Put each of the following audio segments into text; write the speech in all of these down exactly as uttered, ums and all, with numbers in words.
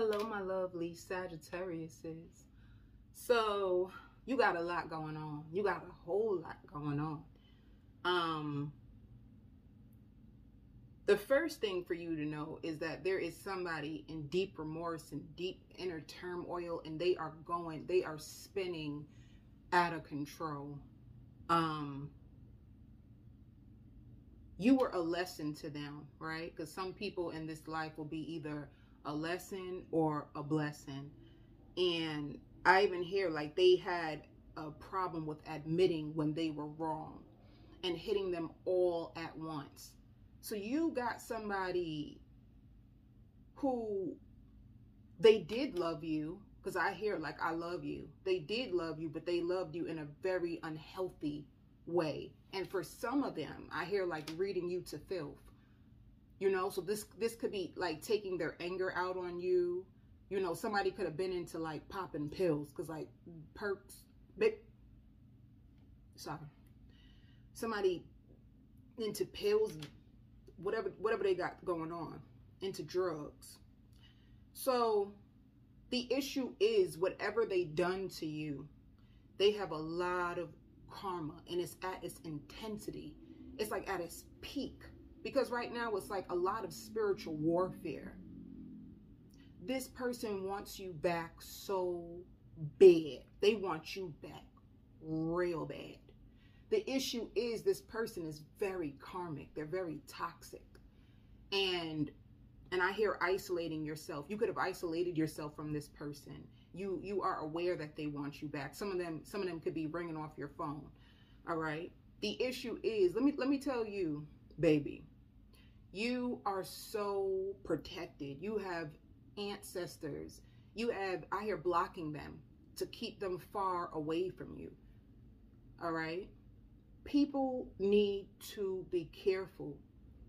Hello, my lovely Sagittariuses. So you got a lot going on. You got a whole lot going on. Um, the first thing for you to know is that there is somebody in deep remorse and deep inner turmoil, and they are going, they are spinning out of control. Um, you were a lesson to them, right? Because some people in this life will be either a lesson or a blessing. And I even hear like they had a problem with admitting when they were wrong and hitting them all at once. So you got somebody who they did love you, because I hear like, I love you. They did love you, but they loved you in a very unhealthy way. And for some of them, I hear like reading you to filth. You know, so this this could be like taking their anger out on you. You know, somebody could have been into like popping pills, because like perks, bit, sorry, somebody into pills, whatever whatever they got going on, into drugs. So the issue is whatever they done to you, they have a lot of karma, and it's at its intensity. It's like at its peak. Because right now it's like a lot of spiritual warfare. This person wants you back so bad. They want you back real bad. The issue is this person is very karmic. They're very toxic. And and I hear isolating yourself. You could have isolated yourself from this person. You you are aware that they want you back. Some of them some of them could be ringing off your phone. All right? The issue is, let me let me tell you, baby, you are so protected. You have ancestors. You have, I hear, blocking them to keep them far away from you. All right? People need to be careful.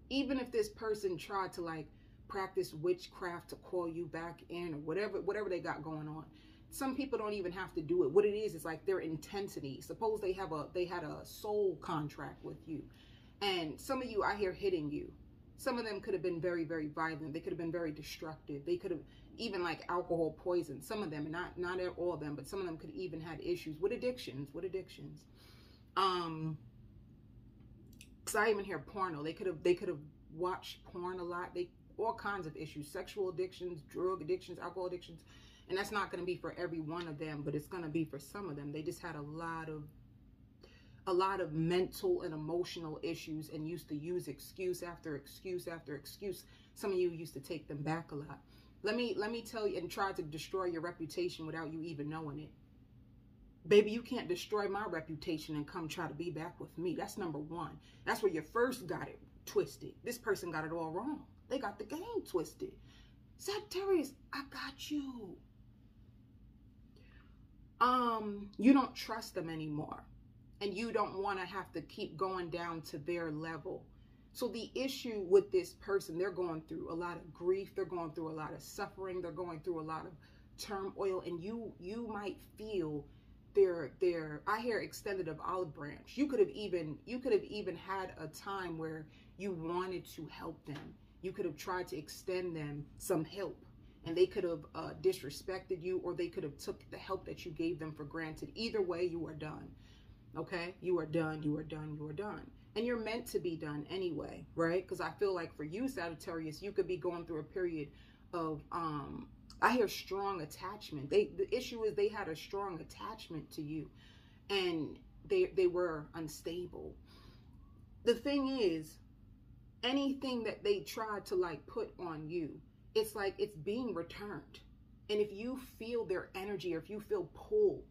Even if this person tried to like practice witchcraft to call you back in, or whatever, whatever they got going on. Some people don't even have to do it. What it is, is like their intensity. Suppose they have a, they had a soul contract with you. And some of you, I hear, hitting you. Some of them could have been very, very violent. They could have been very destructive. They could have even like alcohol poisoned. Some of them, and not, not all of them, but some of them could even had issues with addictions, with addictions. Um, cause I even hear porno. They could have, they could have watched porn a lot. They, all kinds of issues, sexual addictions, drug addictions, alcohol addictions. And that's not going to be for every one of them, but it's going to be for some of them. They just had a lot of a lot of mental and emotional issues, and used to use excuse after excuse after excuse. Some of you used to take them back a lot. Let me, let me tell you, and try to destroy your reputation without you even knowing it. Baby, you can't destroy my reputation and come try to be back with me. That's number one. That's where you first got it twisted. This person got it all wrong. They got the game twisted. Sagittarius, I got you. Um, you don't trust them anymore. And you don't want to have to keep going down to their level. So the issue with this person, they're going through a lot of grief. They're going through a lot of suffering. They're going through a lot of turmoil. And you you might feel their, their I hear, extended of olive branch. You could have even, you could have even had a time where you wanted to help them. You could have tried to extend them some help. And they could have uh, disrespected you, or they could have took the help that you gave them for granted. Either way, you are done. Okay, you are done, you are done, you are done. And you're meant to be done anyway, right? Because I feel like for you, Sagittarius, you could be going through a period of, um, I hear, strong attachment. They, the issue is they had a strong attachment to you, and they, they were unstable. The thing is, anything that they tried to like put on you, it's like it's being returned. And if you feel their energy, or if you feel pulled,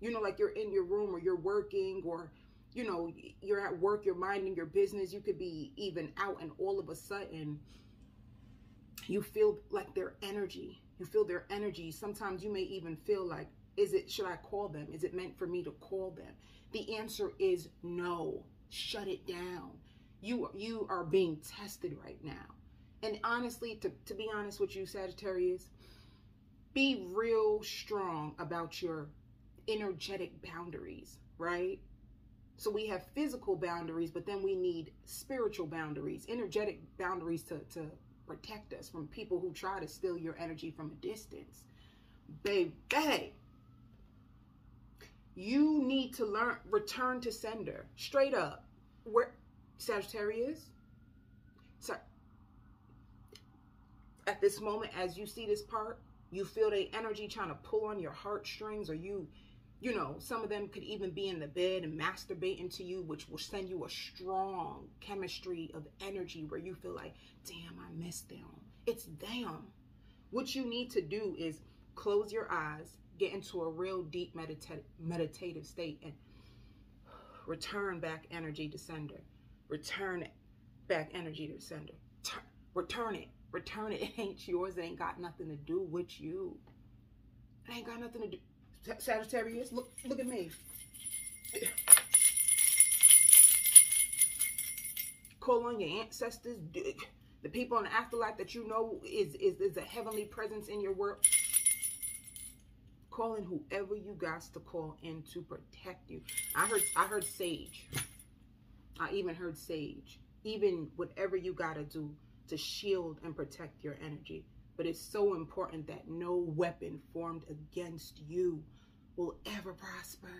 you know, like you're in your room, or you're working, or, you know, you're at work, you're minding your business. You could be even out, and all of a sudden you feel like their energy. You feel their energy. Sometimes you may even feel like, is it, should I call them? Is it meant for me to call them? The answer is no. Shut it down. You, you are being tested right now. And honestly, to, to be honest with you, Sagittarius, be real strong about your energetic boundaries, right? So we have physical boundaries, but then we need spiritual boundaries, energetic boundaries to, to protect us from people who try to steal your energy from a distance. Baby, you need to learn, return to sender, straight up. Where Sagittarius, so at this moment, as you see this part, you feel the energy trying to pull on your heartstrings, or you, you know, some of them could even be in the bed and masturbating to you, which will send you a strong chemistry of energy where you feel like, damn, I missed them. It's them. What you need to do is close your eyes, get into a real deep medita- meditative state, and return back energy to sender. Return it back energy to sender. Tur- return it. Return it. It ain't yours. It ain't got nothing to do with you. It ain't got nothing to do. Sagittarius, look, look at me. Call on your ancestors, the people in the afterlife that you know is, is, is a heavenly presence in your world. Call in whoever you got to call in to protect you. I heard, I heard sage. I even heard sage. Even whatever you got to do to shield and protect your energy. But it's so important that no weapon formed against you will ever prosper.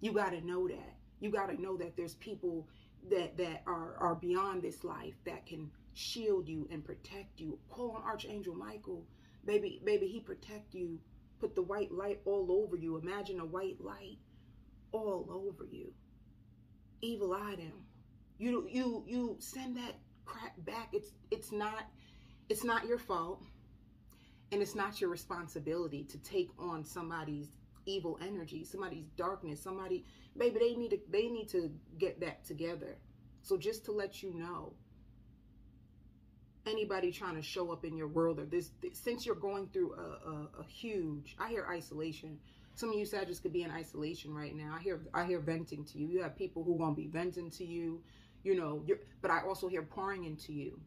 You got to know that. You got to know that there's people that, that are, are beyond this life that can shield you and protect you. Call on Archangel Michael. Baby, baby, he protect you. Put the white light all over you. Imagine a white light all over you. Evil eye them. You you you send that crap back. It's it's not it's not your fault, and it's not your responsibility to take on somebody's evil energy, somebody's darkness, somebody. Baby, they need to they need to get that together. So just to let you know, anybody trying to show up in your world, or this, this since you're going through a, a, a huge, I hear isolation. Some of you Sagittarius could be in isolation right now. I hear, I hear venting to you. You have people who won't be venting to you, you know, you're, but I also hear pouring into you.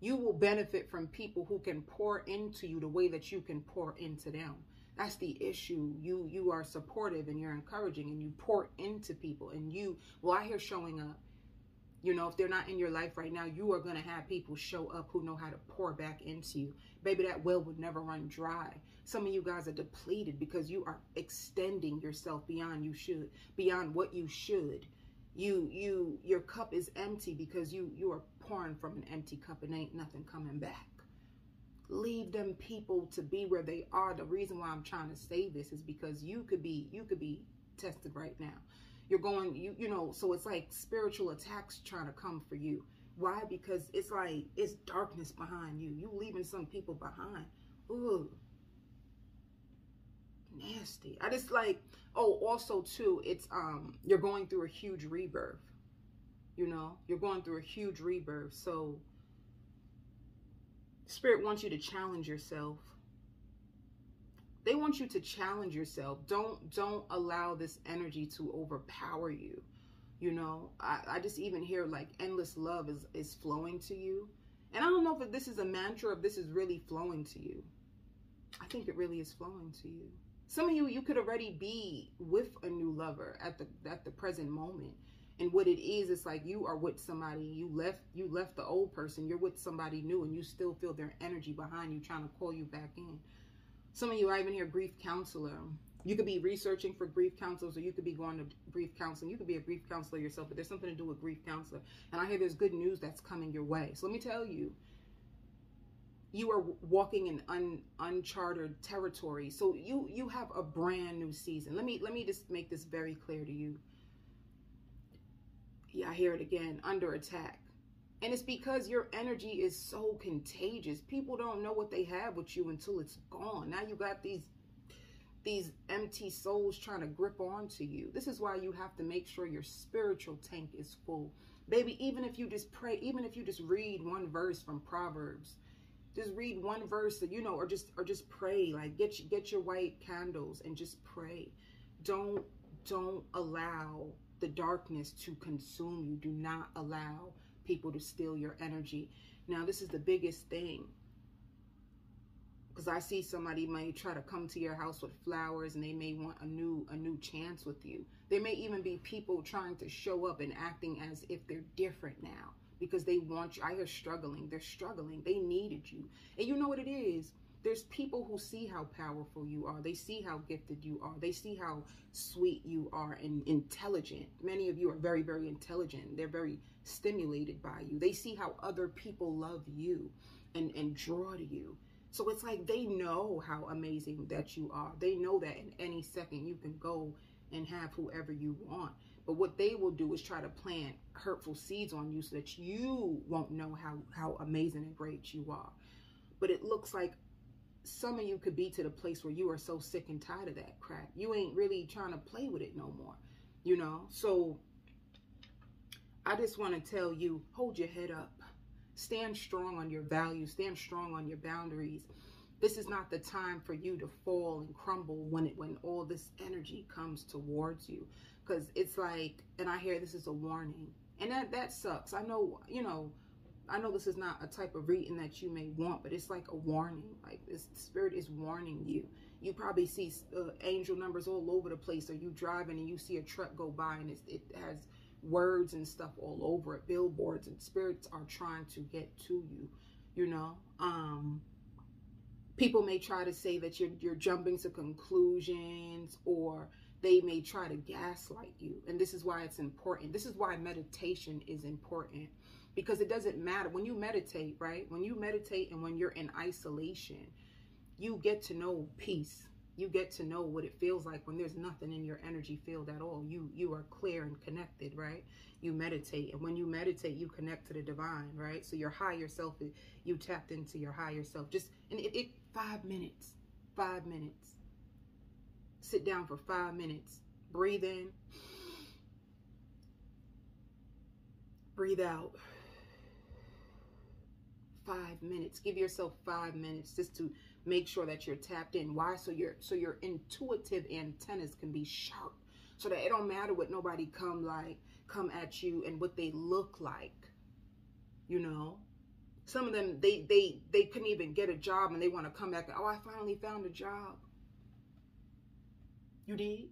You will benefit from people who can pour into you the way that you can pour into them. That's the issue. You, you are supportive and you're encouraging and you pour into people, and you, well, I hear showing up. You know, if they're not in your life right now, you are going to have people show up who know how to pour back into you. Baby, that well would never run dry. Some of you guys are depleted because you are extending yourself beyond you should, beyond what you should. You, you, your cup is empty because you, you are pouring from an empty cup and ain't nothing coming back. Leave them people to be where they are. The reason why I'm trying to say this is because you could be, you could be tested right now. You're going, you you know, so it's like spiritual attacks trying to come for you. Why? Because it's like, it's darkness behind you. You leaving some people behind. Ooh, nasty. I just like, oh, also too, it's, um, you're going through a huge rebirth. You know, you're going through a huge rebirth. So Spirit wants you to challenge yourself. They want you to challenge yourself. Don't don't allow this energy to overpower you. You know, I, I just even hear like endless love is, is flowing to you. And I don't know if this is a mantra, if this is really flowing to you. I think it really is flowing to you. Some of you, you could already be with a new lover at the at the present moment. And what it is, it's like you are with somebody, you left, you left the old person, you're with somebody new, and you still feel their energy behind you trying to call you back in. Some of you, I even hear grief counselor. You could be researching for grief counselors, or you could be going to grief counseling. You could be a grief counselor yourself, but there's something to do with grief counselor. And I hear there's good news that's coming your way. So let me tell you, you are walking in un, uncharted territory. So you you have a brand new season. Let me, let me just make this very clear to you. Yeah, I hear it again, under attack. And it's because your energy is so contagious. People don't know what they have with you until it's gone. Now you got these, these empty souls trying to grip onto you. This is why you have to make sure your spiritual tank is full. Baby, even if you just pray, even if you just read one verse from Proverbs, just read one verse, you know, or just, or just pray. Like get, get your white candles and just pray. Don't, don't allow the darkness to consume you. Do not allow people to steal your energy. Now, this is the biggest thing, because I see somebody might try to come to your house with flowers, and they may want a new a new chance with you. There may even be people trying to show up and acting as if they're different now, because they want you. I hear struggling. They're struggling. They needed you. And you know what it is? There's people who see how powerful you are. They see how gifted you are. They see how sweet you are and intelligent. Many of you are very, very intelligent. They're very stimulated by you. They see how other people love you and, and draw to you. So it's like they know how amazing that you are. They know that in any second you can go and have whoever you want. But what they will do is try to plant hurtful seeds on you so that you won't know how, how amazing and great you are. But it looks like some of you could be to the place where you are so sick and tired of that crap. You ain't really trying to play with it no more, you know? So I just want to tell you, hold your head up. Stand strong on your values. Stand strong on your boundaries. This is not the time for you to fall and crumble when it, when all this energy comes towards you. Because it's like, and I hear this is a warning. And that, that sucks. I know, you know, I know this is not a type of reading that you may want, but it's like a warning. Like this spirit is warning you. You probably see uh, angel numbers all over the place, or you driving and you see a truck go by and it's, it has words and stuff all over it, billboards, and spirits are trying to get to you, you know? Um, people may try to say that you're, you're jumping to conclusions, or they may try to gaslight you. And this is why it's important. This is why meditation is important, because it doesn't matter when you meditate, right? When you meditate and when you're in isolation, you get to know peace. You get to know what it feels like when there's nothing in your energy field at all. You you are clear and connected, right? You meditate. And when you meditate, you connect to the divine, right? So your higher self, you tapped into your higher self. Just, and it, it five minutes, five minutes. Sit down for five minutes. Breathe in. Breathe out. Five minutes. Give yourself five minutes just to make sure that you're tapped in. Why? So your so your intuitive antennas can be sharp, so that it don't matter what nobody come like come at you and what they look like. You know, some of them they they they couldn't even get a job and they want to come back and, oh, I finally found a job. You did?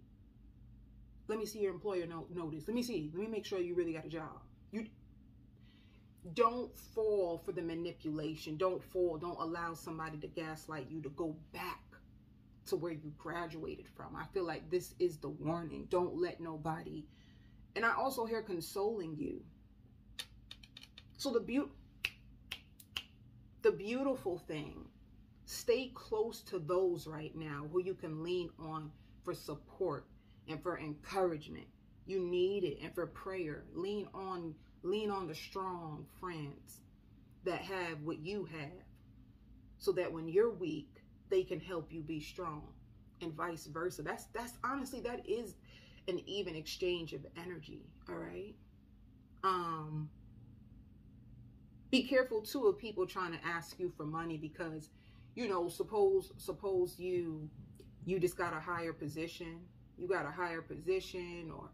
Let me see your employer no, notice. Let me see. Let me make sure you really got a job. You. Don't fall for the manipulation. Don't fall. Don't allow somebody to gaslight you to go back to where you graduated from. I feel like this is the warning. Don't let nobody. And I also hear consoling you. So the be- the beautiful thing, stay close to those right now who you can lean on for support and for encouragement. You need it. And for prayer, lean on Lean on the strong friends that have what you have, so that when you're weak, they can help you be strong, and vice versa. That's, that's honestly, that is an even exchange of energy. All right. Um, be careful too of people trying to ask you for money, because, you know, suppose, suppose you, you just got a higher position, you got a higher position, or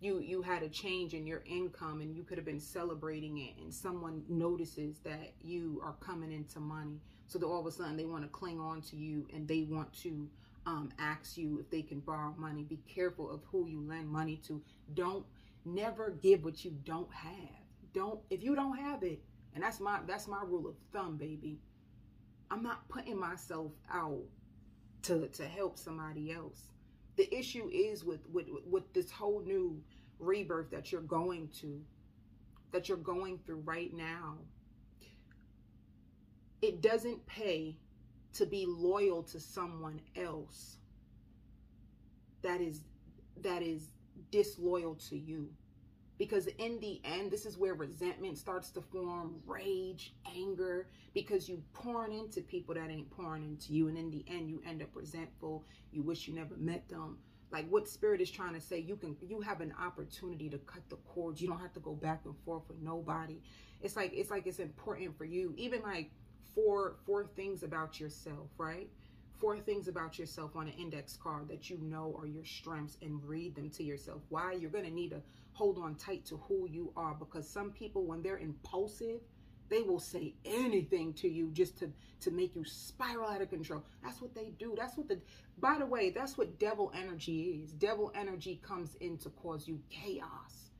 You, you had a change in your income and you could have been celebrating it, and someone notices that you are coming into money. So that all of a sudden they want to cling on to you and they want to um, ask you if they can borrow money. Be careful of who you lend money to. Don't never give what you don't have. Don't, if you don't have it, and that's my, that's my rule of thumb, baby. I'm not putting myself out to, to help somebody else. The issue is with, with, with this whole new rebirth that you're going to, that you're going through right now. It doesn't pay to be loyal to someone else that is, that is disloyal to you. Because in the end, this is where resentment starts to form, rage, anger, because you pouring into people that ain't pouring into you. And in the end, you end up resentful. You wish you never met them. Like, what spirit is trying to say? You can, you have an opportunity to cut the cords. You don't have to go back and forth with nobody. It's like, it's like, it's important for you. Even like four, four things about yourself, right? Four things about yourself on an index card that you know are your strengths, and read them to yourself. Why? You're going to need to hold on tight to who you are, because some people, when they're impulsive, they will say anything to you just to, to make you spiral out of control. That's what they do. That's what the, by the way, that's what devil energy is. Devil energy comes in to cause you chaos.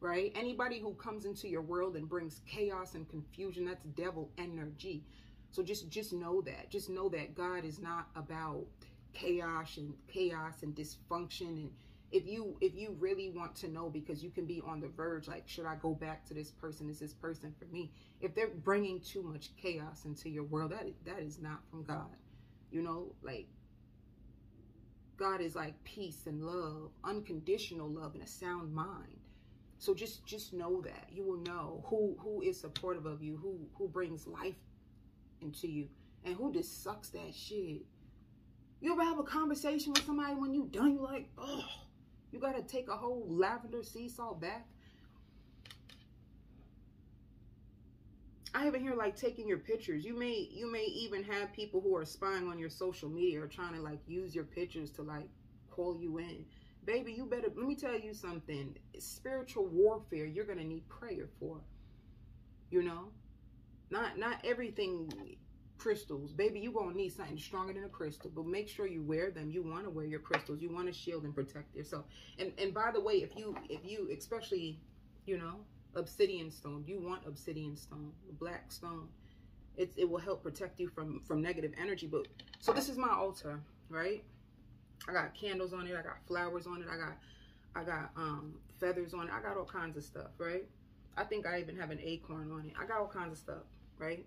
right? Anybody who comes into your world and brings chaos and confusion, that's devil energy. So just, just know that. Just know that God is not about chaos and chaos and dysfunction. And if you, if you really want to know, because you can be on the verge, like, should I go back to this person? Is this person for me? If they're bringing too much chaos into your world, that, that is not from God. You know, like, God is like peace and love, unconditional love and a sound mind. So just, just know that. You will know who, who is supportive of you, who, who brings life into you, and who just sucks that shit. You ever have a conversation with somebody when you done, you're like, oh, you got to take a whole lavender sea salt back? I even hear, like, taking your pictures. You may, you may even have people who are spying on your social media or trying to, like, use your pictures to, like, call you in. Baby, you better, let me tell you something. Spiritual warfare, you're going to need prayer for, you know? Not, not everything crystals. Baby, you're going to need something stronger than a crystal, but make sure you wear them. You want to wear your crystals. You want to shield and protect yourself. And, and by the way, if you, if you, especially, you know, obsidian stone, you want obsidian stone, black stone. It's, it will help protect you from, from negative energy. But so this is my altar, right? I got candles on it. I got flowers on it. I got, I got, um, feathers on it. I got all kinds of stuff, right? I think I even have an acorn on it. I got all kinds of stuff, right?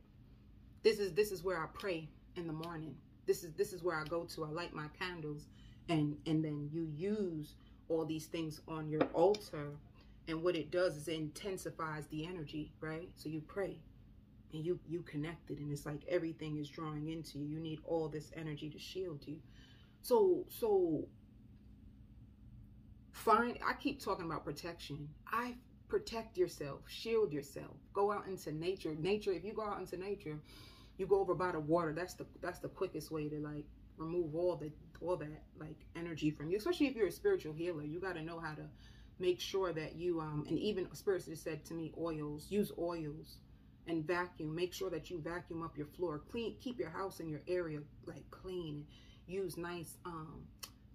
This is, this is where I pray in the morning. This is, this is where I go to. I light my candles, and, and then you use all these things on your altar. And what it does is it intensifies the energy, right? So you pray and you, you connect it, and it's like everything is drawing into you. You need all this energy to shield you. So, so find, I keep talking about protection. I protect yourself, shield yourself, go out into nature. Nature, if you go out into nature, you go over by the water. That's the, that's the quickest way to, like, remove all the, all that, like, energy from you, especially if you're a spiritual healer. You got to know how to make sure that you, um, and even spirits just said to me, oils, use oils and vacuum. Make sure that you vacuum up your floor, clean, keep your house and your area, like, clean, use nice, um,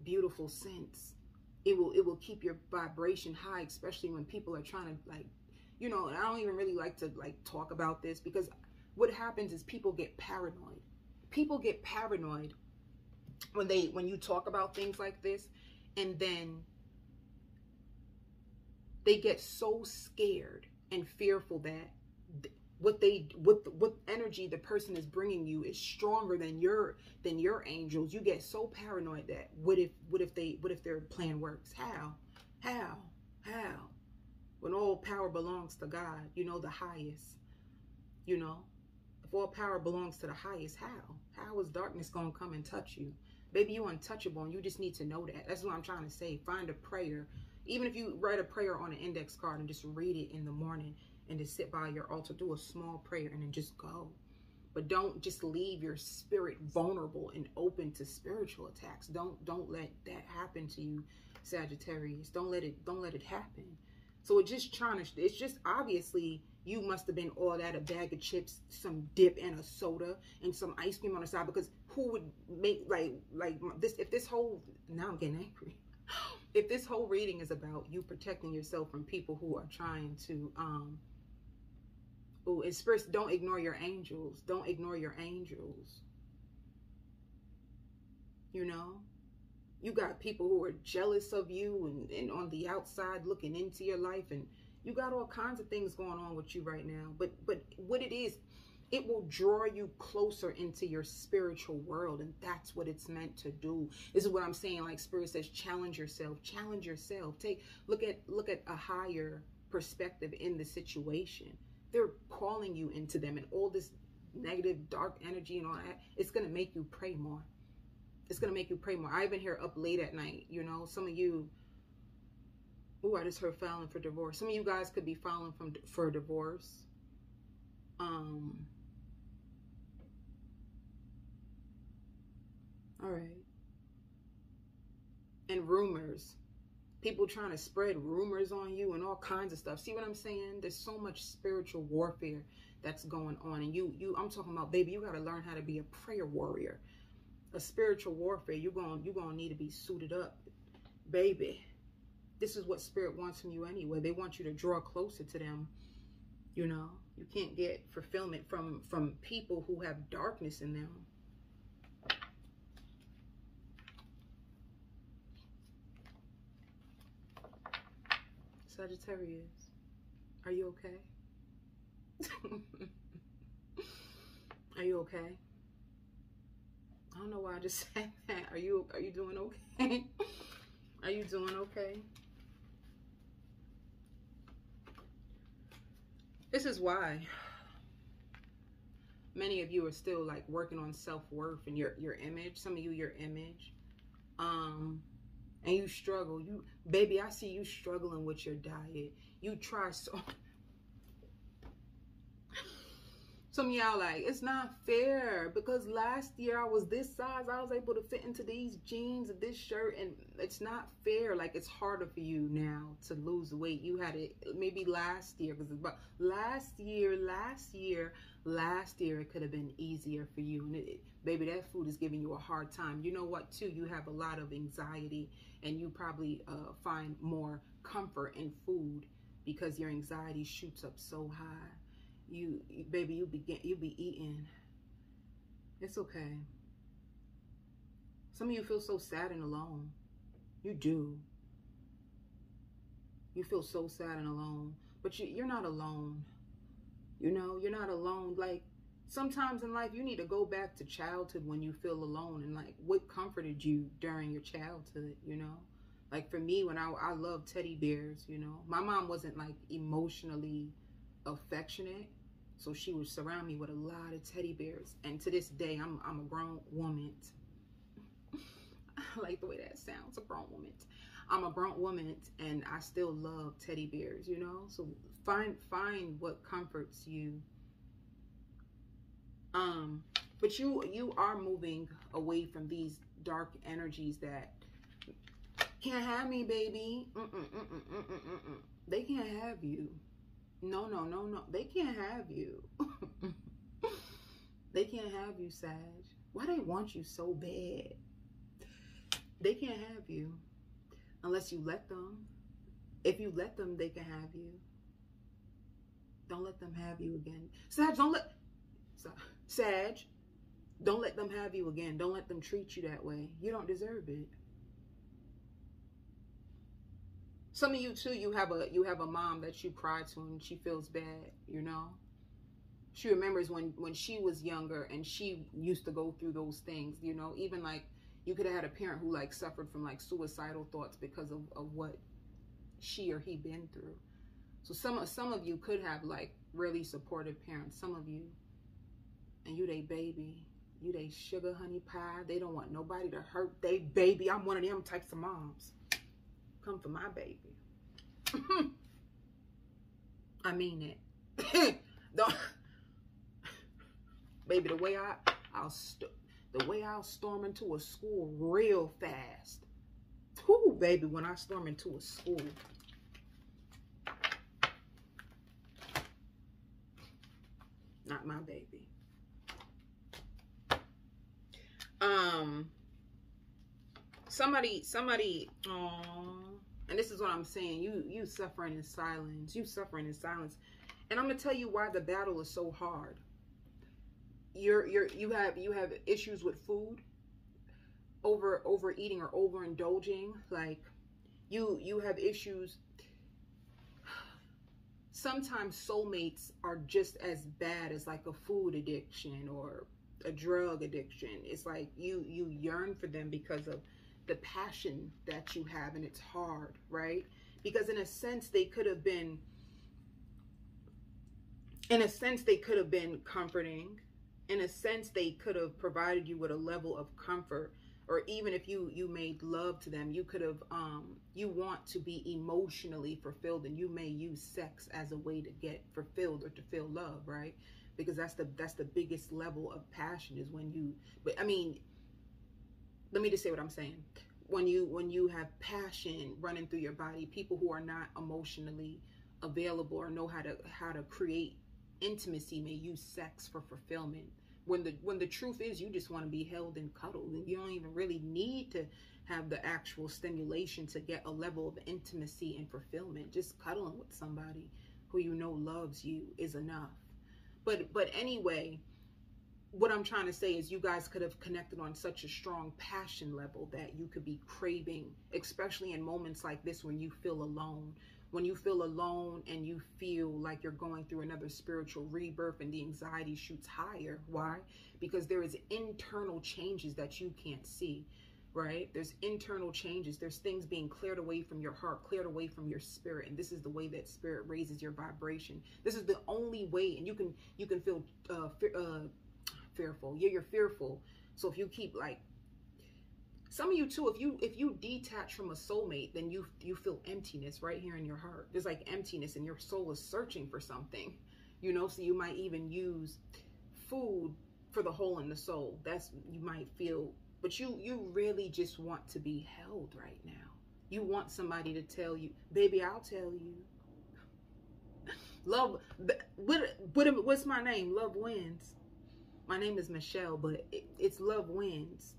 beautiful scents. It will, it will keep your vibration high, especially when people are trying to, like, you know, and I don't even really like to, like, talk about this, because what happens is people get paranoid. People get paranoid when they, when you talk about things like this, and then they get so scared and fearful that th what they, what, the, what energy the person is bringing you is stronger than your, than your angels. You get so paranoid that what if, what if they, what if their plan works? How, how, how? When all power belongs to God, you know, the highest, you know, if all power belongs to the highest, how, how is darkness going to come and touch you? Baby, you untouchable, and you just need to know that. That's what I'm trying to say. Find a prayer. Even if you write a prayer on an index card and just read it in the morning and just sit by your altar, do a small prayer and then just go. But don't just leave your spirit vulnerable and open to spiritual attacks. Don't, don't let that happen to you, Sagittarius. Don't let it, don't let it happen. So it's just trying to, it's just obviously you must have been all that, a bag of chips, some dip and a soda and some ice cream on the side, because who would make like, like this, if this whole, now I'm getting angry. If this whole reading is about you protecting yourself from people who are trying to, um, oh, and spirits, don't ignore your angels. Don't ignore your angels. You know, you got people who are jealous of you and, and on the outside looking into your life, and you got all kinds of things going on with you right now. But, but what it is, it will draw you closer into your spiritual world, and that's what it's meant to do. This is what I'm saying. Like, Spirit says, challenge yourself, challenge yourself. Take look at look at a higher perspective in the situation. They're calling you into them, and all this negative, dark energy and all that, it's gonna make you pray more. It's gonna make you pray more. I even hear up late at night. You know, some of you. Ooh, I just heard filing for divorce. Some of you guys could be filing from for divorce. Um. All right. And rumors. People trying to spread rumors on you and all kinds of stuff. See what I'm saying? There's so much spiritual warfare that's going on. And you, you, I'm talking about, baby, you got to learn how to be a prayer warrior. A spiritual warfare. You're going, you're going to need to be suited up, baby. this is what Spirit wants from you anyway. They want you to draw closer to them. You know, you can't get fulfillment from, from people who have darkness in them. Sagittarius, are you okay? Are you okay? I don't know why I just said that. Are you, are you doing okay? Are you doing okay? This is why many of you are still like working on self-worth and your, your image. Some of you, your image. Um, and you struggle. You, baby, I see you struggling with your diet. You try so... Some of y'all like, it's not fair because last year I was this size. I was able to fit into these jeans and this shirt, and it's not fair. Like, it's harder for you now to lose weight. You had it maybe last year, because last year, last year, last year, it could have been easier for you. And it, baby, that food is giving you a hard time. You know what, too? You have a lot of anxiety, and you probably uh, find more comfort in food because your anxiety shoots up so high. You, baby, you begin, you be eating. It's okay. Some of you feel so sad and alone. You do. You feel so sad and alone, but you, you're not alone. You know, you're not alone. Like, sometimes in life, you need to go back to childhood when you feel alone and like what comforted you during your childhood, you know? Like, for me, when I, I loved teddy bears, you know? My mom wasn't like emotionally affectionate, so she would surround me with a lot of teddy bears, and to this day I'm, I'm a grown woman. I like the way that sounds, a grown woman. I'm a grown woman and I still love teddy bears, you know? So find find what comforts you. Um but you you are moving away from these dark energies that can't have me, baby. Mm-mm, mm-mm, mm-mm, mm-mm. They can't have you. No, no, no, no. They can't have you. They can't have you, Sag. Why they want you so bad? They can't have you unless you let them. If you let them, they can have you. Don't let them have you again. Sag, don't let... Sag, don't let them have you again. Don't let them treat you that way. You don't deserve it. Some of you too, you have a you have a mom that you cry to and she feels bad, you know? She remembers when, when she was younger and she used to go through those things, you know? Even like, you could have had a parent who like suffered from like suicidal thoughts because of, of what she or he been through. So some, some of you could have like really supportive parents, some of you. And you they baby, you they sugar honey pie. They don't want nobody to hurt they baby. I'm one of them types of moms. Come for my baby. I mean it. Don't, baby. The way I, I'll st the way I'll storm into a school real fast. Ooh, baby, when I storm into a school. Not my baby. Um. Somebody, somebody. Aww. And this is what I'm saying. You you suffering in silence. You suffering in silence. And I'm gonna tell you why the battle is so hard. You're you're you have you have issues with food, over overeating or overindulging. Like you you have issues. Sometimes soulmates are just as bad as like a food addiction or a drug addiction. It's like you you yearn for them because of the passion that you have, and it's hard, right? Because in a sense they could have been, in a sense they could have been comforting. In a sense they could have provided you with a level of comfort, or even if you you made love to them, you could have, um, you want to be emotionally fulfilled, and you may use sex as a way to get fulfilled or to feel love, right? Because that's the, that's the biggest level of passion is when you, but I mean, let me just say what I'm saying. When you when you have passion running through your body, people who are not emotionally available or know how to how to create intimacy may use sex for fulfillment. When the when the truth is you just want to be held and cuddled, and you don't even really need to have the actual stimulation to get a level of intimacy and fulfillment. Just cuddling with somebody who you know loves you is enough. But but anyway, what I'm trying to say is you guys could have connected on such a strong passion level that you could be craving, especially in moments like this when you feel alone. When you feel alone and you feel like you're going through another spiritual rebirth and the anxiety shoots higher. Why? Because there is internal changes that you can't see, right? There's internal changes. There's things being cleared away from your heart, cleared away from your spirit. And this is the way that spirit raises your vibration. This is the only way. And you can, you can feel uh, fe uh, fearful. Yeah, you're fearful. So if you keep like, some of you too, if you if you detach from a soulmate, then you you feel emptiness right here in your heart. There's like emptiness, and your soul is searching for something, you know. So you might even use food for the hole in the soul. That's you might feel, but you you really just want to be held right now. You want somebody to tell you, baby, I'll tell you. Love, what, what what's my name? Love Wins. My name is Michelle, but it, it's Love Wins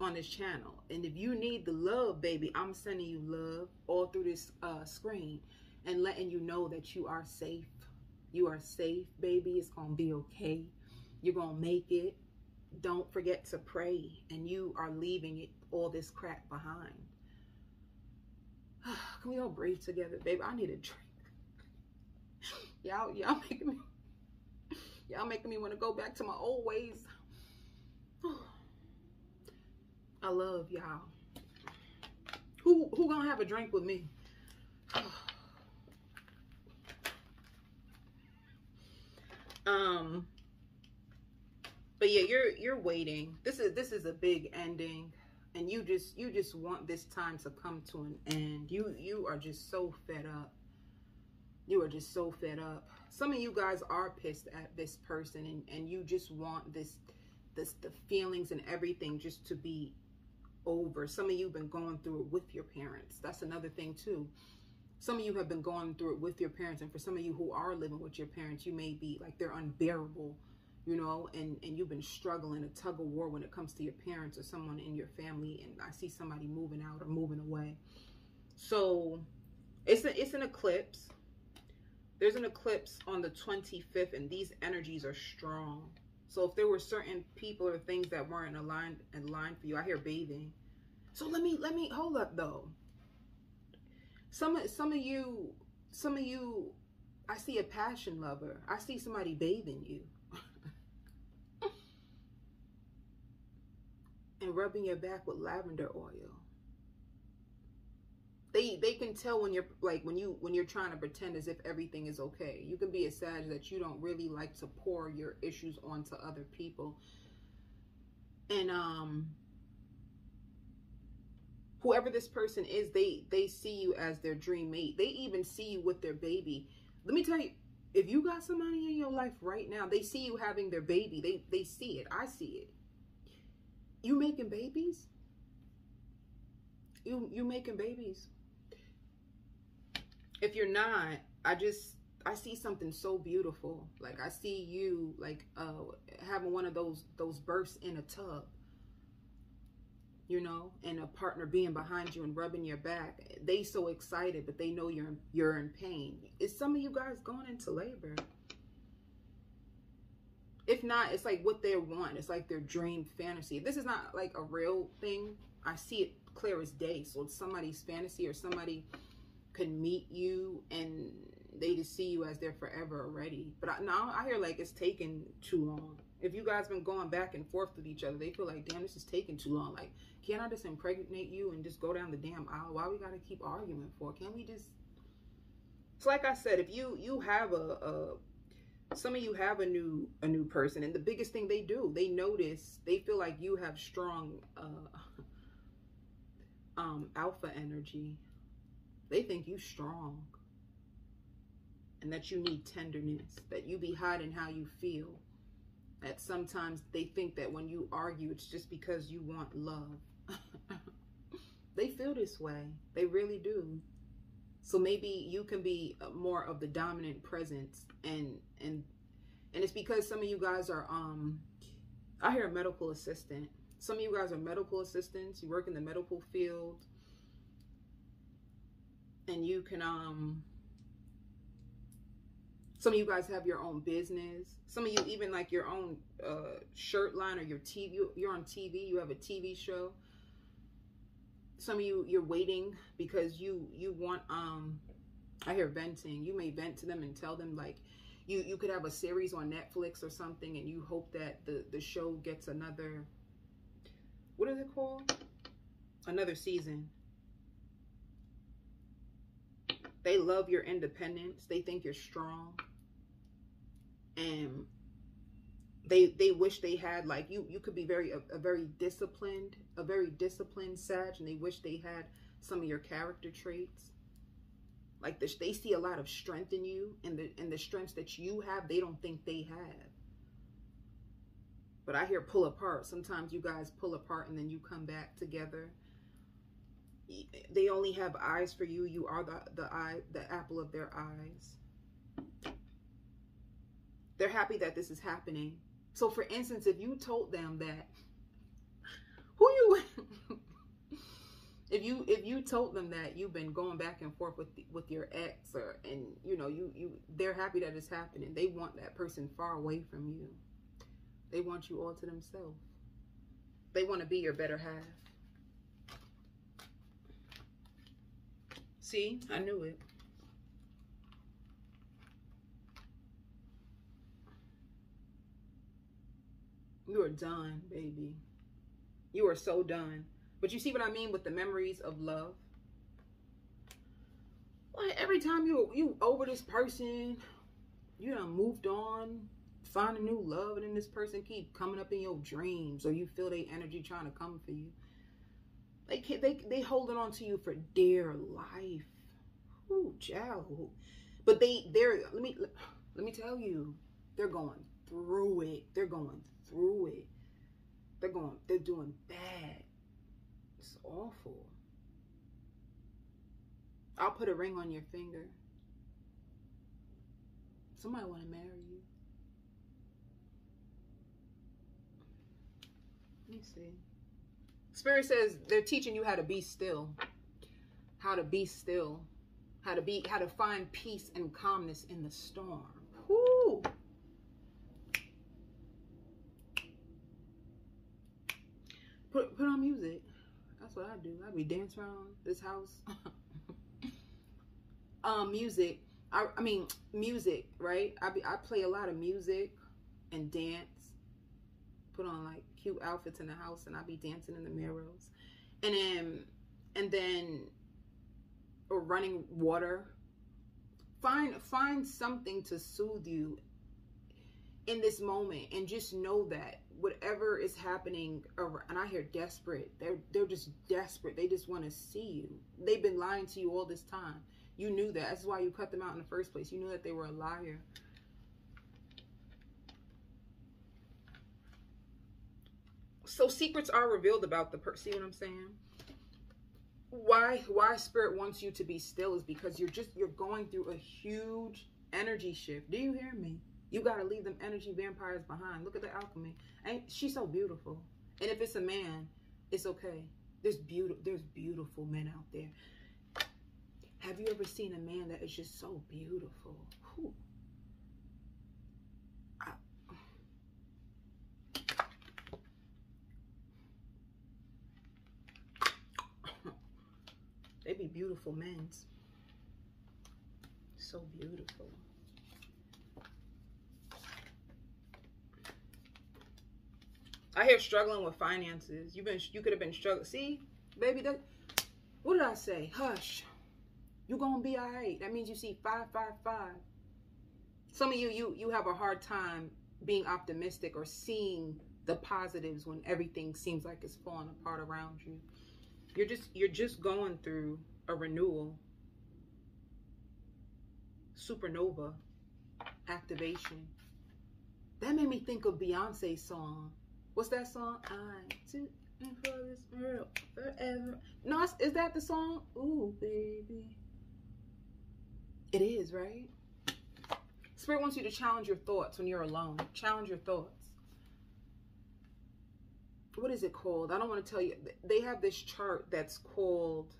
on this channel. And if you need the love, baby, I'm sending you love all through this uh, screen and letting you know that you are safe. You are safe, baby. It's gonna be okay. You're gonna make it. Don't forget to pray, and you are leaving it all this crap behind. Can we all breathe together, baby? I need a drink. y'all y'all making me y'all making me want to go back to my old ways. I love y'all. Who who gonna have a drink with me? um, but yeah, you're you're waiting. This is this is a big ending, and you just you just want this time to come to an end. You you are just so fed up. You are just so fed up. Some of you guys are pissed at this person, and and you just want this this the feelings and everything just to be over. Some of you have been going through it with your parents. That's another thing too. Some of you have been going through it with your parents, and for some of you who are living with your parents, you may be like they're unbearable, you know, and and you've been struggling, a tug of war when it comes to your parents or someone in your family. And I see somebody moving out or moving away. So it's a, it's an eclipse. There's an eclipse on the twenty-fifth, and these energies are strong. So if there were certain people or things that weren't aligned aligned for you, I hear bathing. So let me let me hold up though. Some some of you, some of you, I see a passion lover. I see somebody bathing you and rubbing your back with lavender oil. They they can tell when you're like when you when you're trying to pretend as if everything is okay. You can be a Sag that you don't really like to pour your issues onto other people. And um whoever this person is, they they see you as their dream mate. They even see you with their baby. Let me tell you, if you got somebody in your life right now, they see you having their baby. They they see it. I see it. You making babies? You you making babies? If you're not, I just, I see something so beautiful. Like I see you like uh, having one of those, those bursts in a tub, you know, and a partner being behind you and rubbing your back. They so excited, but they know you're, you're in pain. Is some of you guys going into labor? If not, it's like what they want. It's like their dream fantasy. This is not like a real thing. I see it clear as day. So it's somebody's fantasy, or somebody can meet you and they just see you as they're forever already. But I, now I hear like it's taking too long. If you guys been going back and forth with each other, they feel like, damn, this is taking too long. Like, can't I just impregnate you and just go down the damn aisle? Why we gotta keep arguing for? Can't we just? It's like I said, if you you have a, a some of you have a new a new person, and the biggest thing they do, they notice, they feel like you have strong uh, um, alpha energy. They think you strong and that you need tenderness, that you be hiding how you feel. That sometimes they think that when you argue, it's just because you want love. They feel this way. They really do. So maybe you can be more of the dominant presence and, and, And it's because some of you guys are, um, I hear a medical assistant. Some of you guys are medical assistants. You work in the medical field. And you can, um, some of you guys have your own business. Some of you even like your own uh, shirt line or your T V. You're on T V. You have a T V show. Some of you, you're waiting because you, you want, um, I hear venting. You may vent to them and tell them like, You, you could have a series on Netflix or something and you hope that the, the show gets another, what is it called? Another season. They love your independence. They think you're strong. And they they wish they had, like, you you could be very a, a very disciplined, a very disciplined Sag, and they wish they had some of your character traits. Like this, they see a lot of strength in you, and the and the strengths that you have, they don't think they have. But I hear pull apart. Sometimes you guys pull apart and then you come back together. They only have eyes for you. You are the the eye, the apple of their eyes. They're happy that this is happening. So, for instance, if you told them that who you. If you if you told them that you've been going back and forth with the, with your ex, or and you know you you they're happy that it's happening. They want that person far away from you. They want you all to themselves. They want to be your better half. See, I knew it. You are done, baby. You are so done. But you see what I mean with the memories of love? Like every time you you over this person, you done moved on, find a new love, and then this person keep coming up in your dreams, or you feel their energy trying to come for you. They can't, they they holding on to you for dear life. Ooh, child. But they they're let me let me tell you, they're going through it. They're going through it. They're going. They're doing bad. It's awful. I'll put a ring on your finger. Somebody want to marry you. Let me see. Spirit says they're teaching you how to be still. How to be still. How to be, how to find peace and calmness in the storm. Woo! Put, put on music. That's what I do. I be dancing around this house. um, music. I, I mean, music, right? I be, I play a lot of music and dance. Put on like cute outfits in the house, and I be dancing in the mirrors, and then and then or running water. Find find something to soothe you in this moment, and just know that whatever is happening around, and I hear desperate, they're they're just desperate. They just want to see you. They've been lying to you all this time. You knew that. That's why you cut them out in the first place. You knew that they were a liar. So secrets are revealed about the person. See what I'm saying? Why why Spirit wants you to be still is because you're just you're going through a huge energy shift. Do you hear me? You got to leave them energy vampires behind. Look at the alchemy. Ain't she so beautiful? And if it's a man, it's okay. There's, beautiful, there's beautiful men out there. Have you ever seen a man that is just so beautiful? Whew. I, they be beautiful men. So beautiful. I hear struggling with finances. You've been, you could have been struggling. See, baby, that, what did I say? Hush. You're going to be all right. That means you see five, five, five. Some of you, you, you have a hard time being optimistic or seeing the positives when everything seems like it's falling apart around you. You're just, you're just going through a renewal. Supernova activation. That made me think of Beyonce's song. What's that song? I'm too in for this world forever. No, is that the song? Ooh, baby. It is, right? Spirit wants you to challenge your thoughts when you're alone. Challenge your thoughts. What is it called? I don't want to tell you. They have this chart that's called...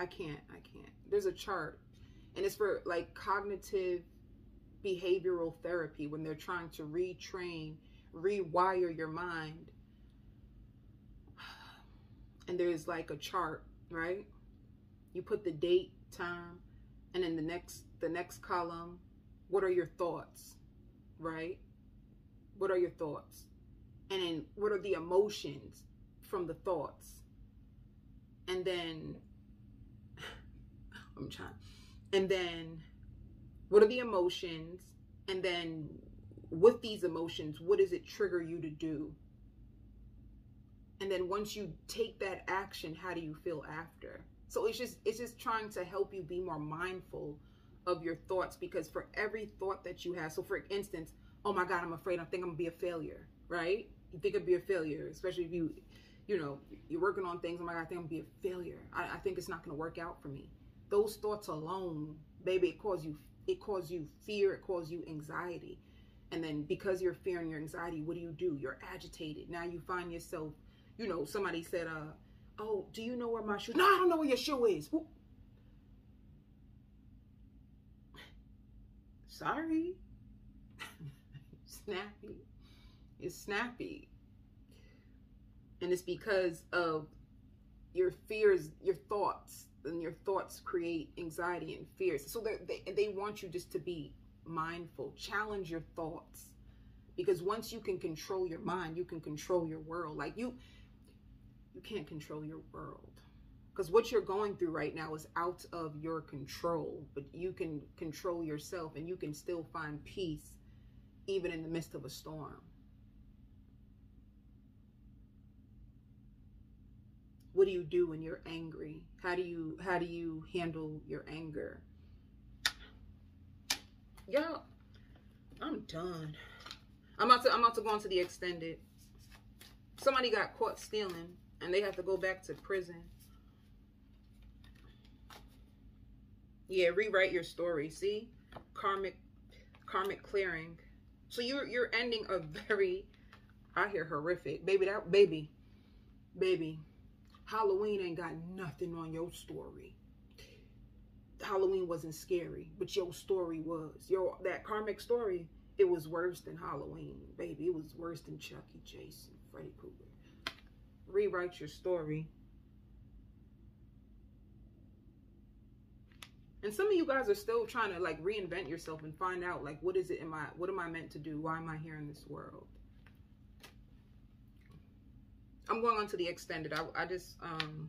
I can't. I can't. There's a chart. And it's for like cognitive behavioral therapy when they're trying to retrain, rewire your mind. And there's like a chart, right? You put the date, time, and then the next the next column, what are your thoughts, right? What are your thoughts? And then what are the emotions from the thoughts? And then I'm trying. And then what are the emotions? And then with these emotions, what does it trigger you to do? And then once you take that action, how do you feel after? So it's just it's just trying to help you be more mindful of your thoughts, because for every thought that you have, so for instance, oh my God, I'm afraid, I think I'm gonna be a failure, right? You think it'd be a failure, especially if you, you know, you're working on things, oh my God, I think I'm gonna be a failure. I, I think it's not gonna work out for me. Those thoughts alone, baby, it causes you it causes you fear, it causes you anxiety. And then because you're fearing your anxiety, what do you do? You're agitated. Now you find yourself, you know, somebody said, uh, oh, do you know where my shoe is? No, I don't know where your shoe is. Who? Sorry. Snappy. It's snappy. And it's because of your fears, your thoughts, and your thoughts create anxiety and fears. So they, they want you just to be mindful. Challenge your thoughts. Because once you can control your mind, you can control your world. Like you... You can't control your world, because what you're going through right now is out of your control, but you can control yourself and you can still find peace even in the midst of a storm. What do you do when you're angry? How do you, how do you handle your anger? Y'all, I'm done. I'm about to, I'm about to go on to the extended. Somebody got caught stealing, and they have to go back to prison. Yeah, rewrite your story. See, karmic, karmic clearing. So you're you're ending a very, I hear horrific, baby. That baby, baby, Halloween ain't got nothing on your story. Halloween wasn't scary, but your story was. Your that karmic story. It was worse than Halloween, baby. It was worse than Chucky, Jason, Freddy Krueger. Rewrite your story. And some of you guys are still trying to like reinvent yourself and find out like what is it am I what am I meant to do? Why am I here in this world? I'm going on to the extended. I, I just um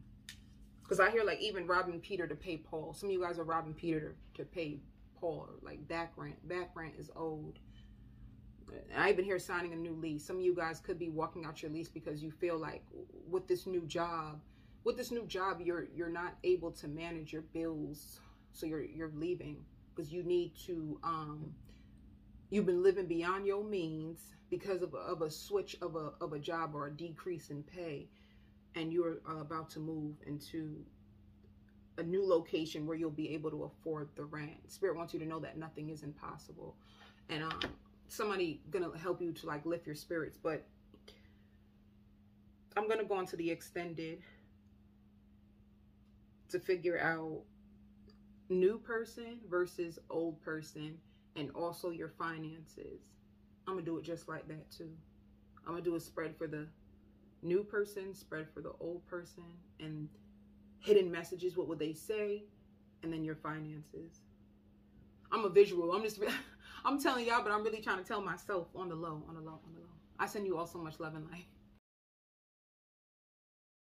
because I hear like even robbing Peter to pay Paul. Some of you guys are robbing Peter to, to pay Paul, like back rent. Back rent is owed. I even hear signing a new lease. Some of you guys could be walking out your lease because you feel like with this new job, with this new job, you're you're not able to manage your bills, so you're you're leaving because you need to. Um, you've been living beyond your means because of of a switch of a of a job or a decrease in pay, and you're about to move into a new location where you'll be able to afford the rent. Spirit wants you to know that nothing is impossible, and um. somebody gonna help you to like lift your spirits, but I'm gonna go on to the extended to figure out new person versus old person, and also your finances. I'm gonna do it just like that too. I'm gonna do a spread for the new person, spread for the old person, and hidden messages, what would they say, and then your finances. I'm a visual. I'm just I'm telling y'all, but I'm really trying to tell myself on the low, on the low, on the low. I send you all so much love and light.